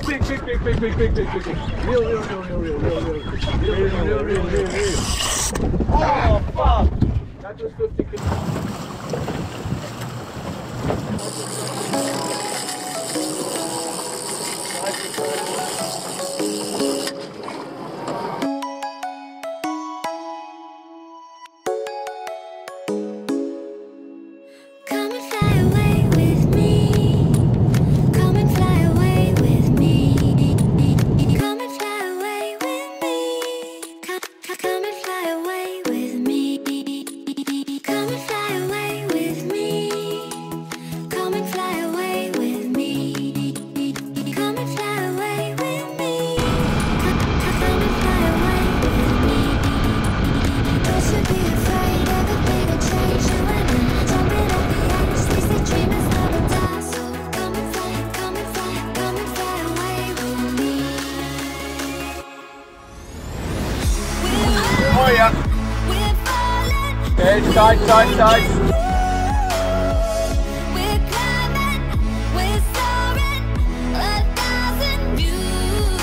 Oh, big. Real. Oh, fuck. That was 50 kilos. Okay, tight. We're climbing, we're soaring, 1,000 views.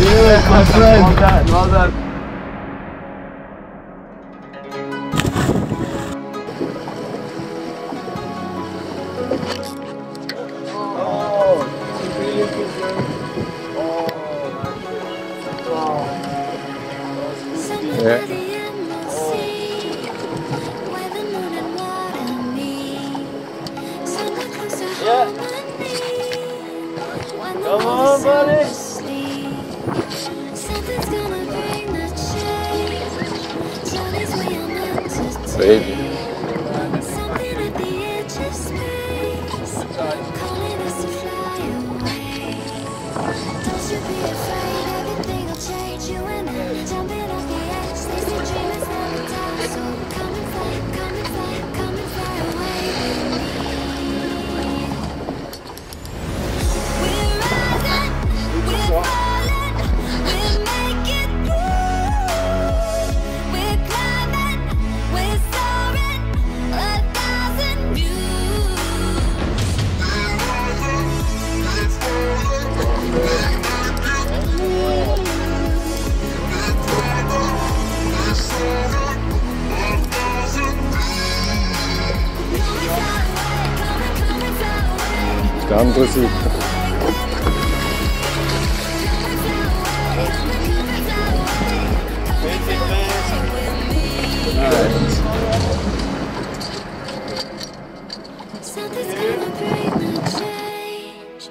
Yeah, my friend. Well done. Yeah. Come on, buddy. Baby. Come to see. Something's gonna bring the change.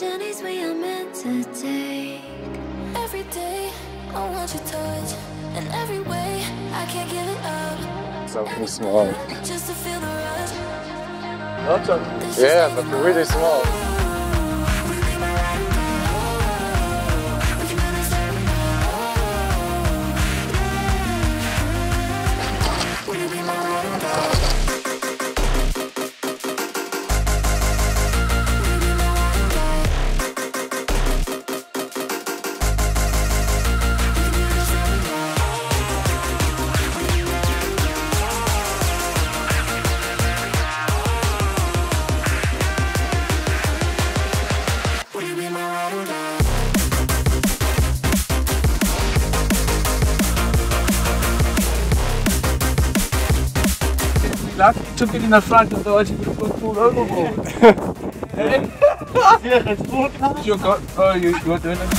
Journeys we are meant to take. Every day I want your touch, and every way I can't give it up. Something small. Just to feel the rush. Yeah, but really small. Lucky took it in the front, otherwise you would have got pulled overboard. Yeah, that's pulled. Oh, you're doing it.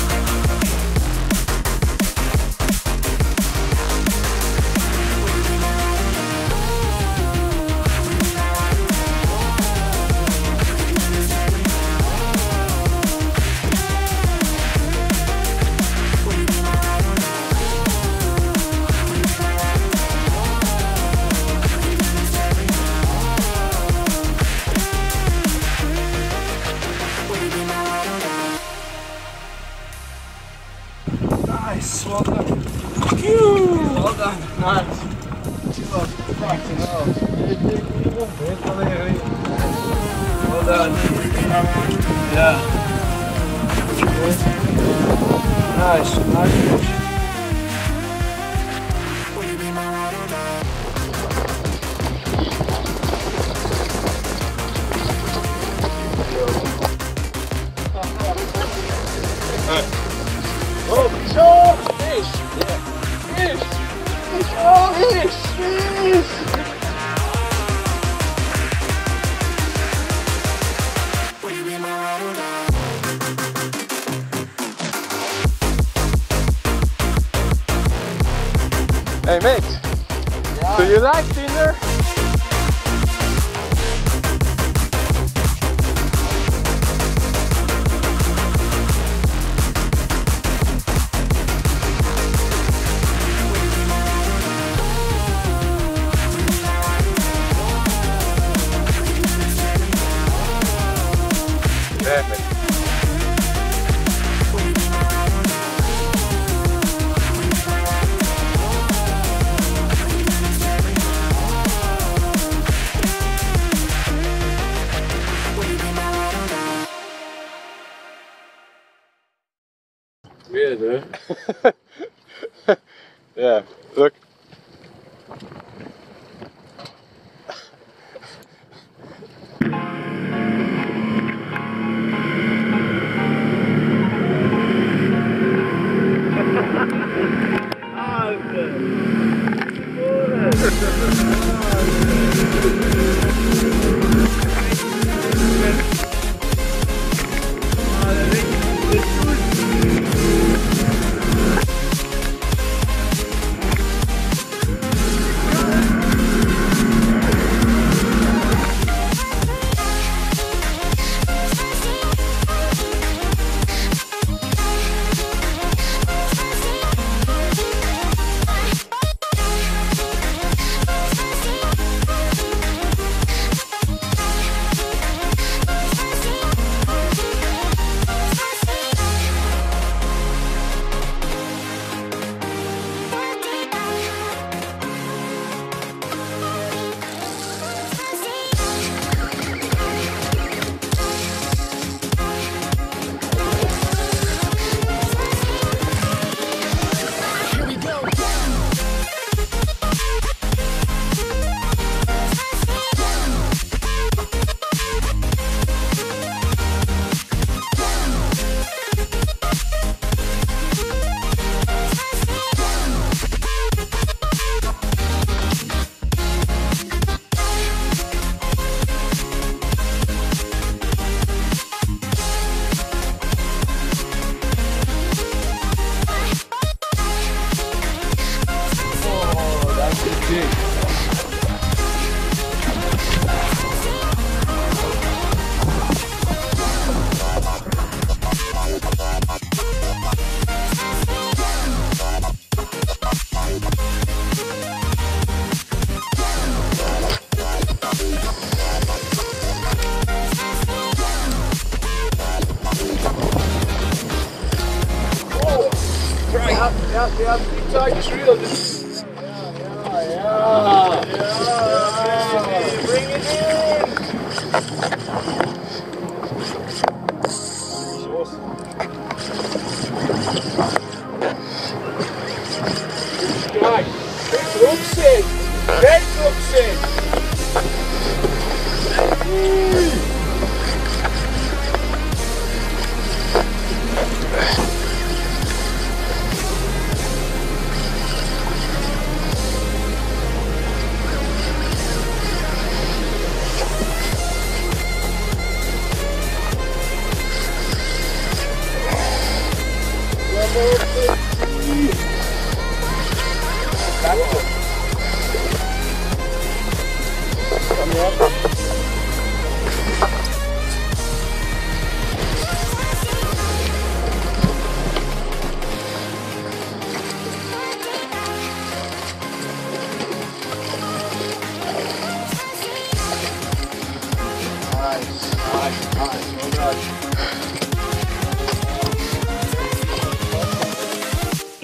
Nice, well done. Well done, nice. Fucking hell. Well done. Yeah. Nice, nice. Oh, fish! Fish! Fish! Hey mate, yeah. Do you like Tinder? Perfect. Weird, huh? Yeah, look. Yeah, big tiger's real. Yeah. Bring it in. It's awesome. Guys, big hooks in. Big hooks in.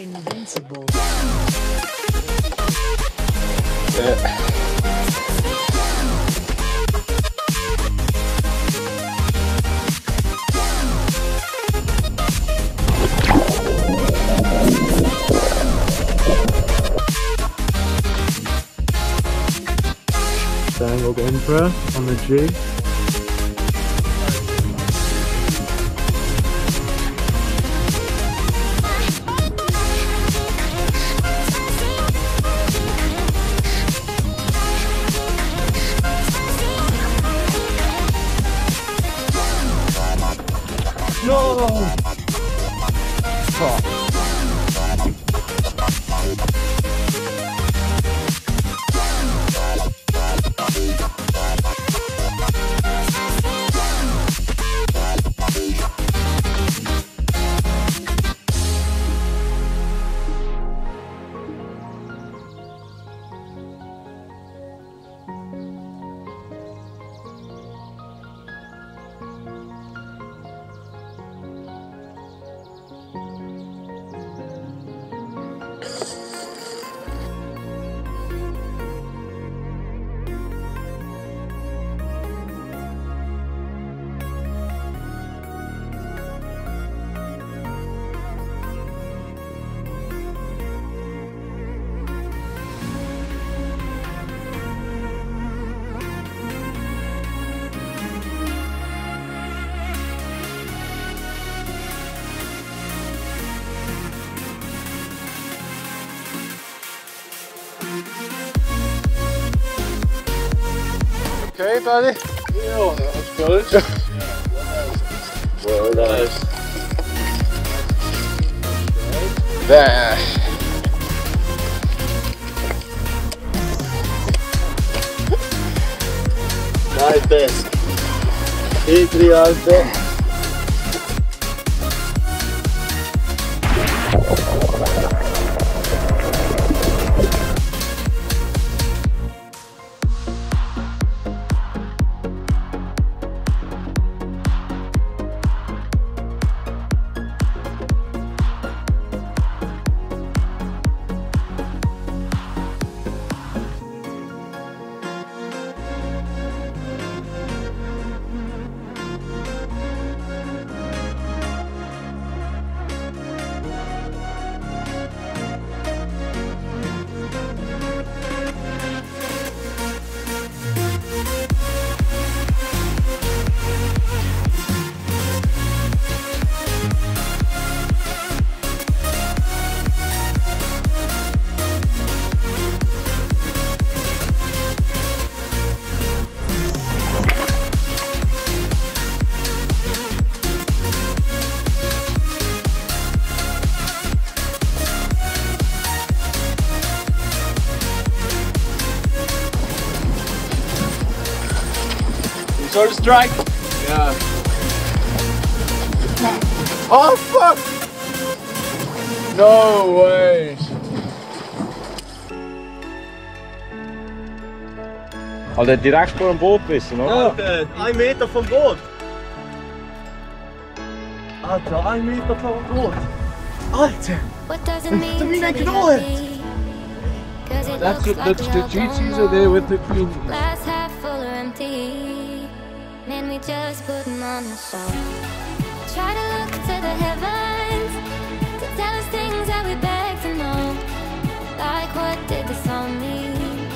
Invincible. Dangled Emperor on the jig. okay, buddy? Yeah, that was good. Well, nice. There. Like this. Easily out there. First strike. Yeah. Oh fuck! No way. Alter, direkt vor dem Boot bist du, oder? Alter, 1 Meter vom Boot. Alter, 1 Meter vom Boot. Alter. What does it mean? To be like an oil. That's what the GGs are there with the crew. Glass half full or empty. Man, we just putting on a show. Try to look to the heavens to tell us things that we beg to know. Like, what did this all mean?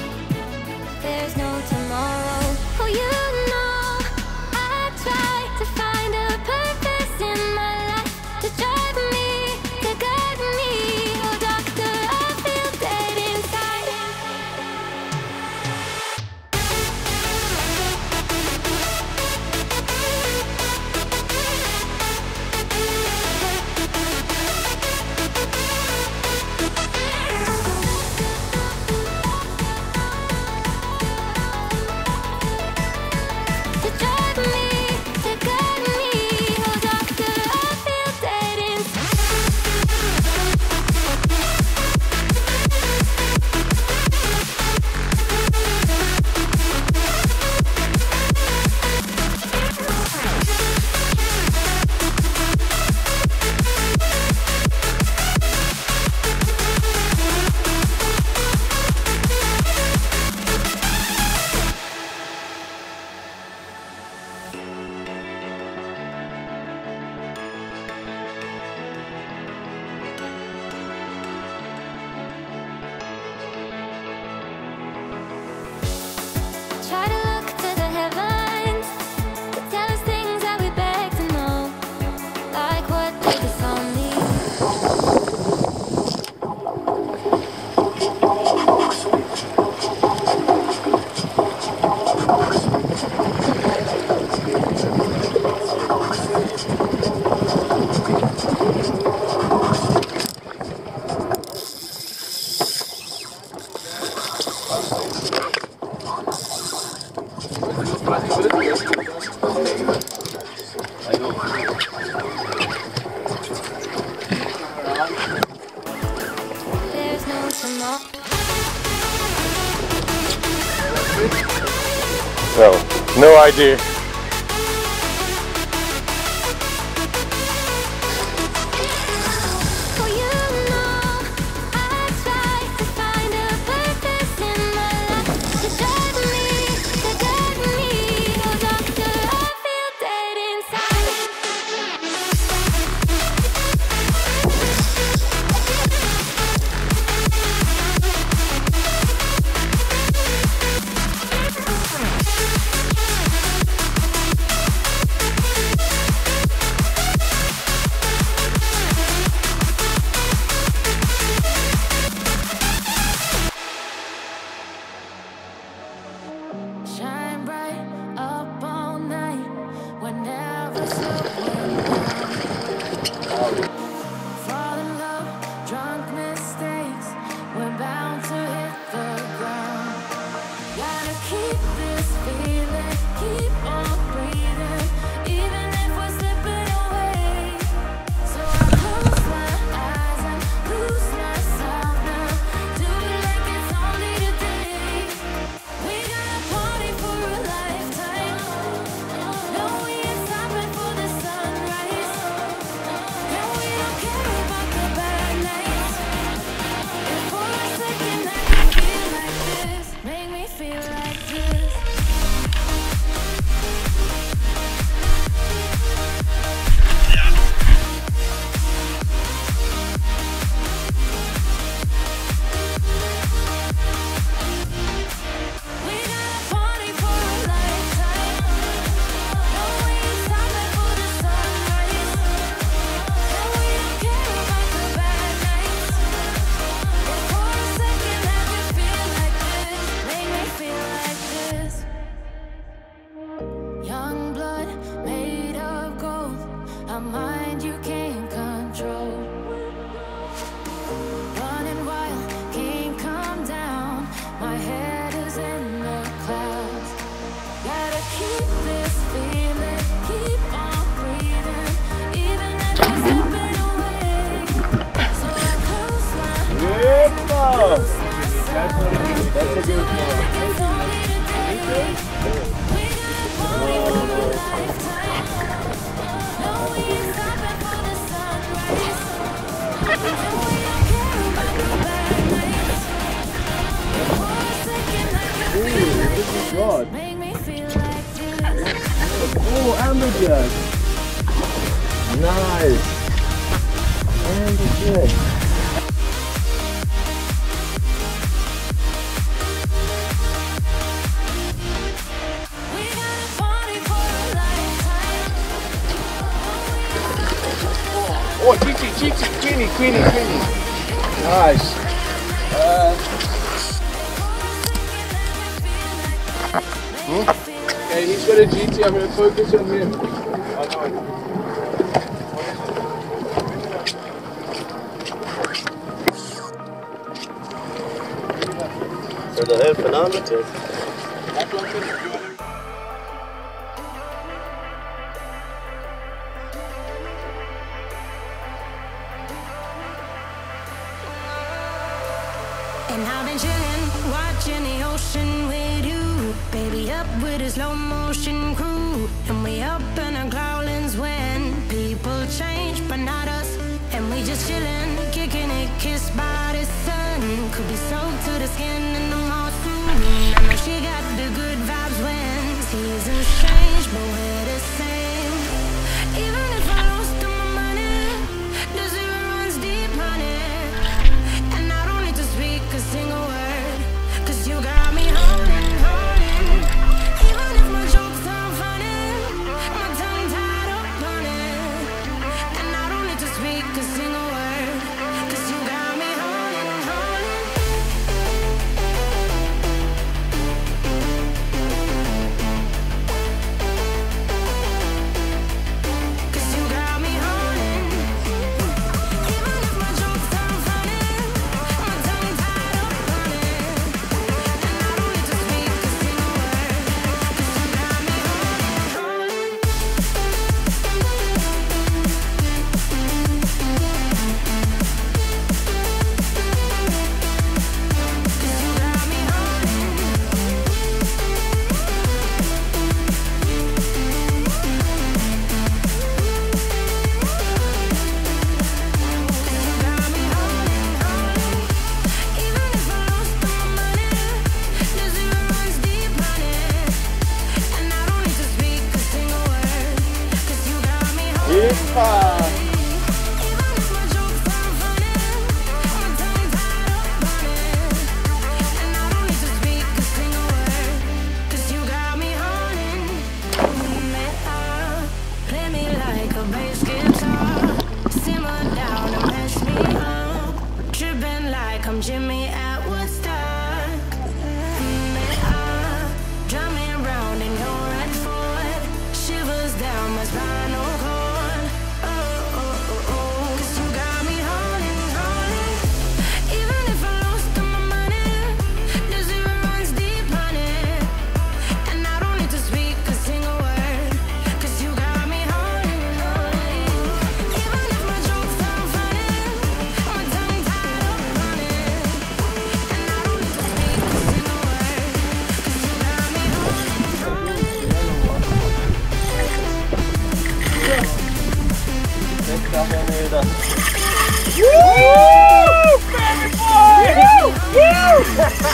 There's no tomorrow. Oh, you know, I try to find a purpose in my life to drive me, to guide me. Oh, doctor, I feel dead inside. So, no idea. Wow! That's a good one. Ooh, this is God. Oh, amberjack! Nice! Amberjack! We got a party for a lifetime. Oh, cheeky, cheeky, queenie, queenie, queenie! Nice! Okay, he's got a GT, I'm going to focus on him. So the head phenomenon is... And I've been chilling, watching the ocean with you. Baby up with a slow motion crew, and we up in our growlings when people change, but not us. And we just chillin', kicking it, kissed by the sun. Could be soaked to the skin in the mall soon. I know she got the good vibes when seasons change, but we're the same. Even if I lost all my money, the zero runs deep, honey. And I don't need to speak a single word, 'cause you got me holding.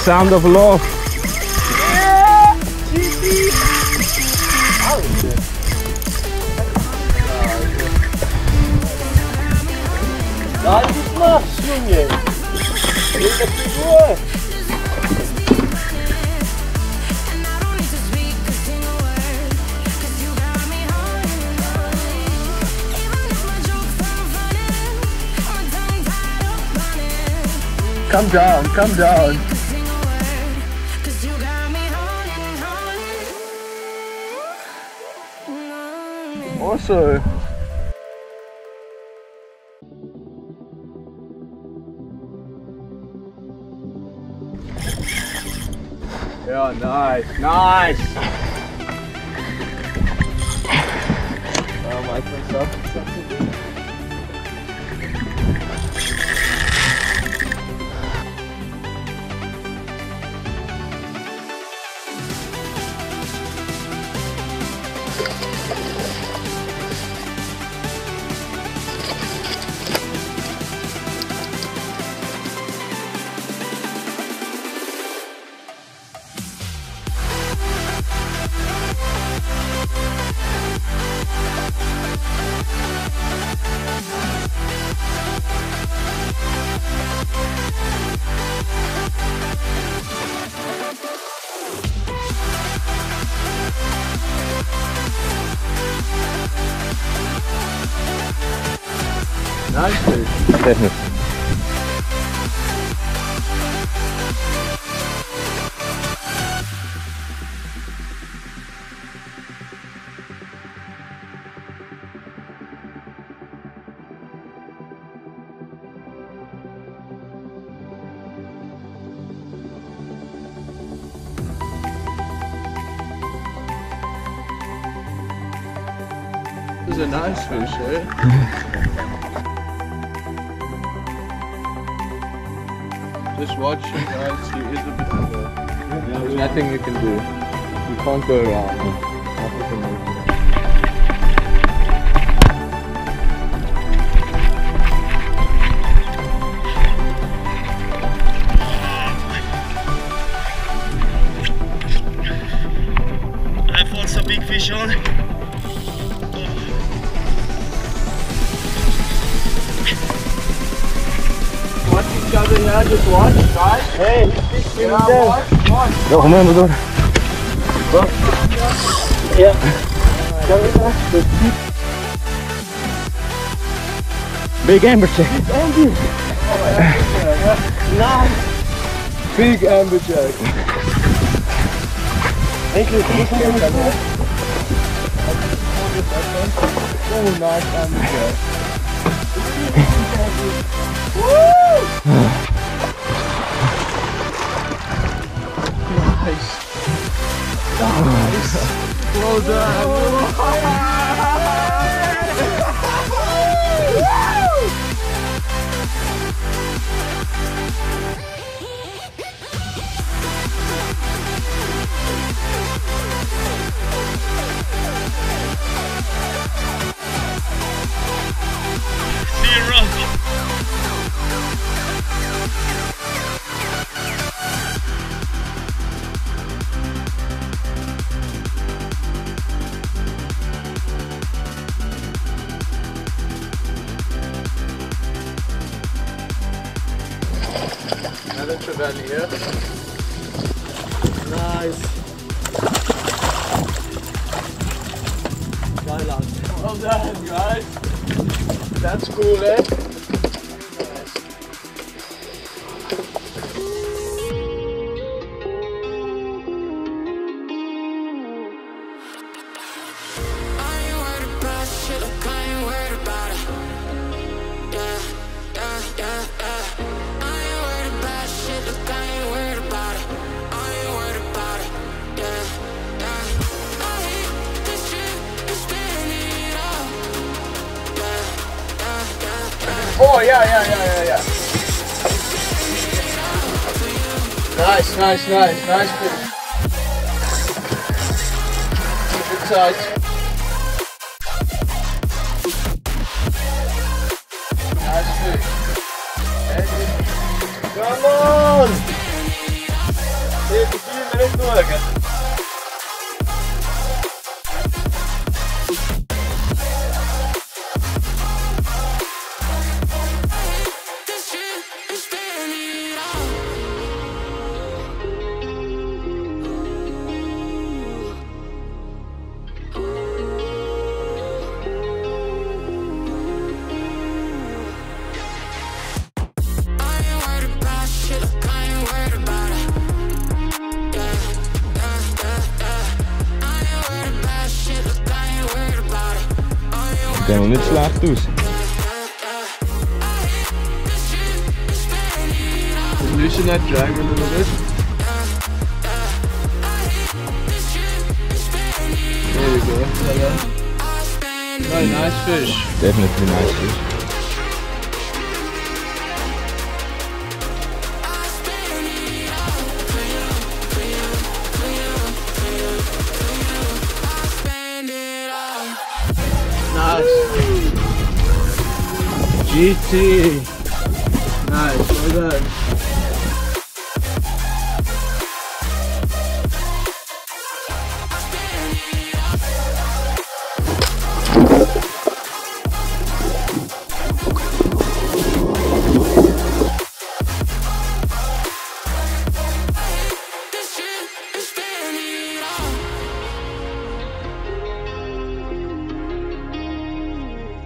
Sound of love. Yeah. Nice. Come down, come down. Also. Yeah, nice, nice. I can stop something. Definitely. This is a nice fish, eh? Just watch him, guys. He is a bit under. There's nothing you can do. You can't go around. I found some big fish on. Watch each other here, just watch, guys. Hey, watch. Yo, come on, brother. Yeah. Big amber check. Thank you. Nice. Big amber check. Thank you. Oh, nice amber check. Nice. Well done. Another Trevally here. Nice. Well done, guys. That's cool, eh? Oh, yeah. Nice fish. Good size. Nice fish. Come on! It's 2 minutes to work. Ik kan nog niet slapen dus. Loosen that drag a little bit. There we go. Very nice fish. Definitely nice fish. Nice. GT. Nice, well done.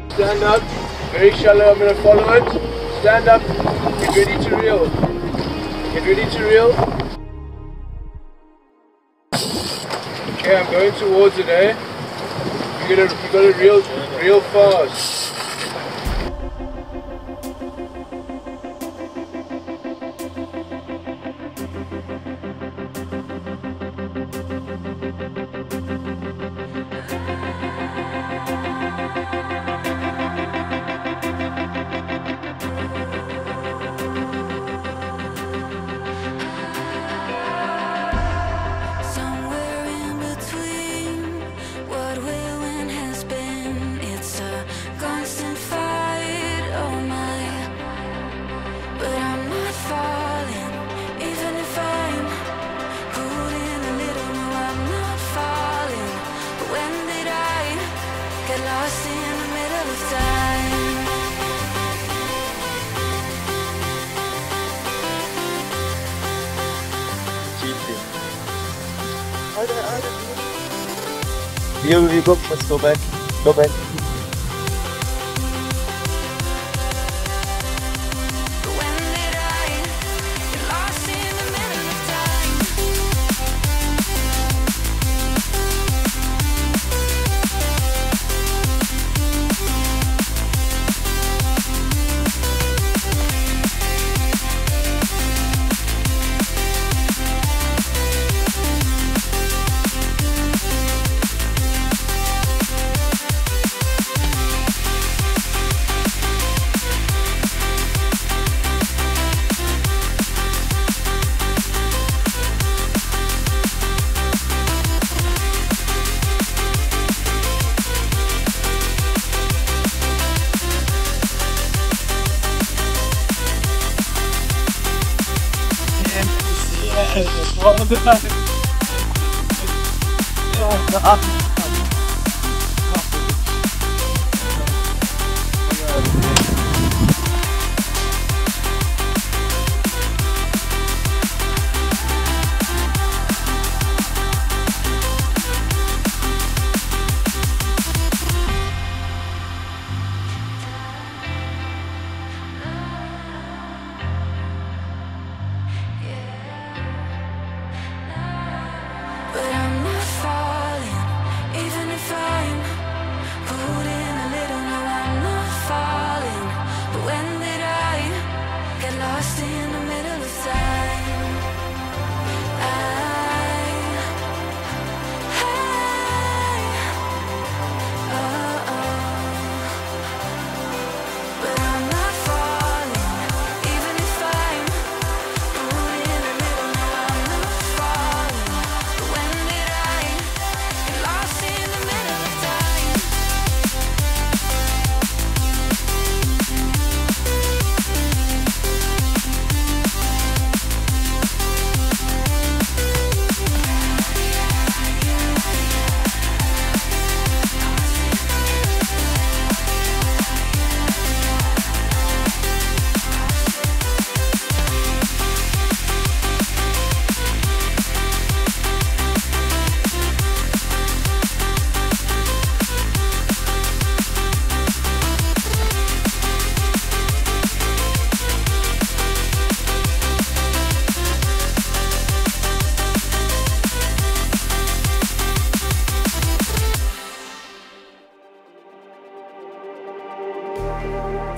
Stand up. very shallow. I'm going to follow it. Stand up. Get ready to reel. Get ready to reel. Okay, I'm going towards it, eh? You gotta reel, reel fast. Here we go, let's go back, go back. What the fuck?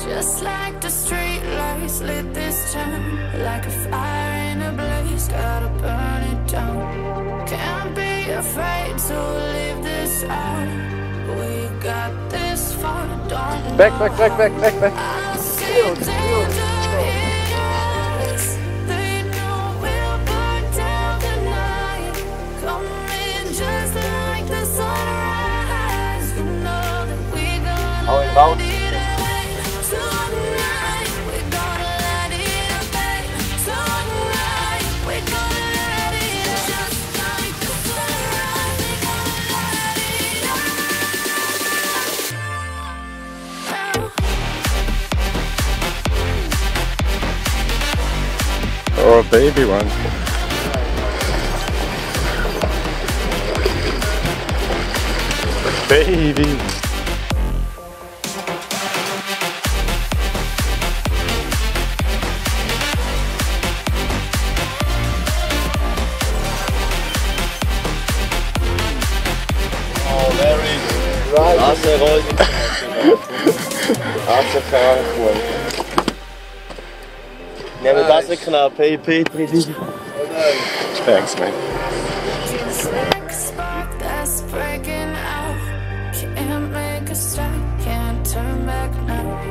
Just like the street lights lit this town, like a fire in a blaze, gotta burn it down. Can't be afraid to leave this out. We got this far, don't back. I'll bounce. Or a baby one. Baby. Yeah, but that's the canapé, thanks, man. That's breaking out. Can't make a stop, can't turn back now.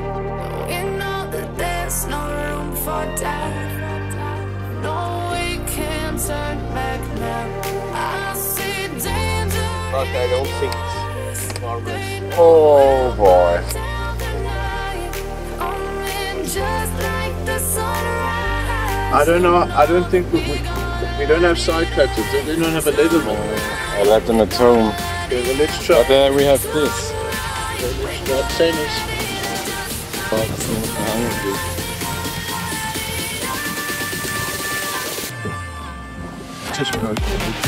We know that there's no room for doubt. No, we can't turn back now. I see danger. Fuck, I don't think it's marvelous. Oh boy. I don't know, I don't think we don't have side cutters, they don't have a leather one. I left them at home. Okay, well, let's try. But there we have this. Let's try tennis. Just broke it.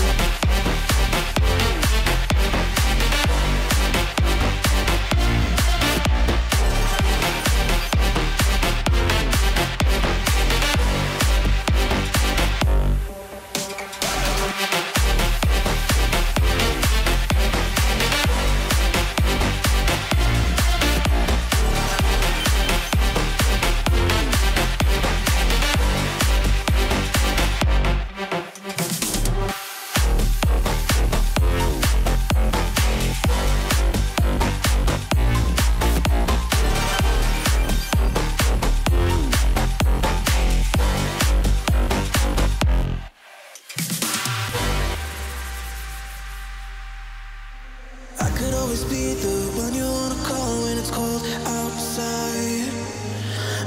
Be the one you wanna call when it's cold outside.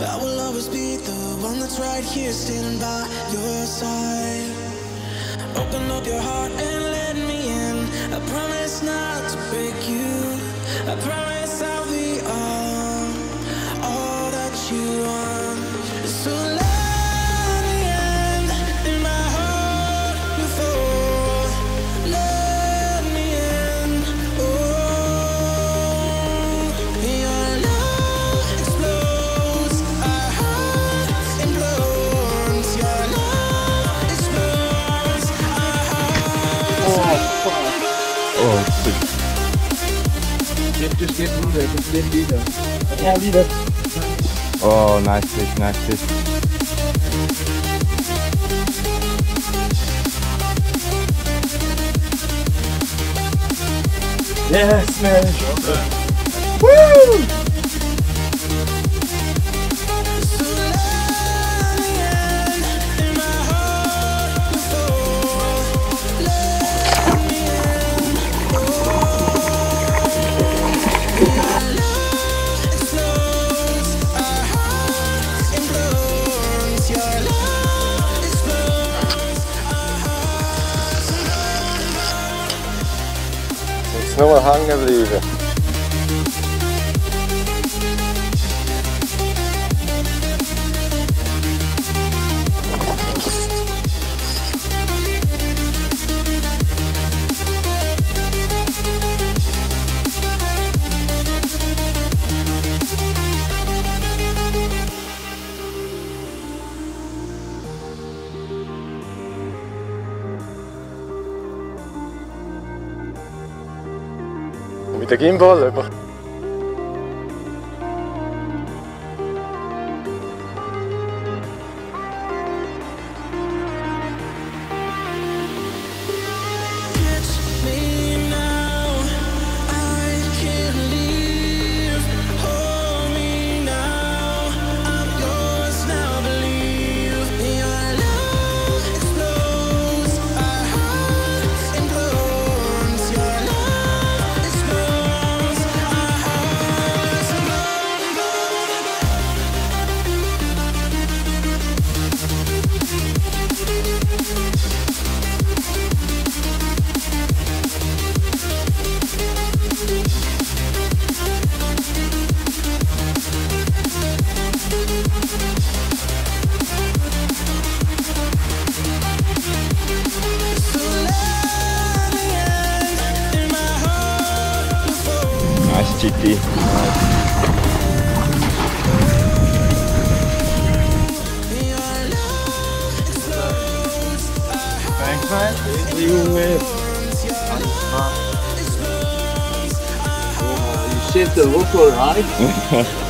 I will always be the one that's right here, standing by your side. Open up your heart and let me in. I promise not to break you. I promise I'll be all that you want. So let just get through there, just let me do that. I can't do that. Oh, nice fish, nice fish. Yes, man. Woo! Nog wel hangen gebleven. Mit der Gimbal einfach. GP. Thanks, man. You win. Oh, you save the world for right?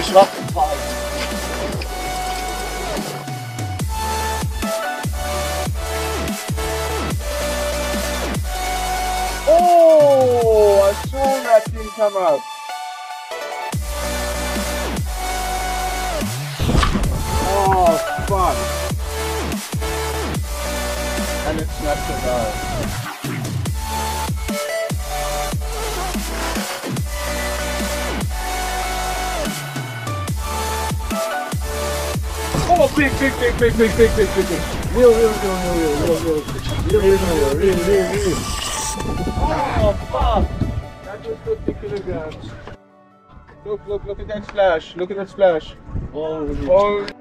It's not compliant. Oh, I saw that thing come up. Oh, fuck. And it's not compliant. Oh, big. Real. Oh, fuck. That was 50 kilograms. Look at that splash. Oh,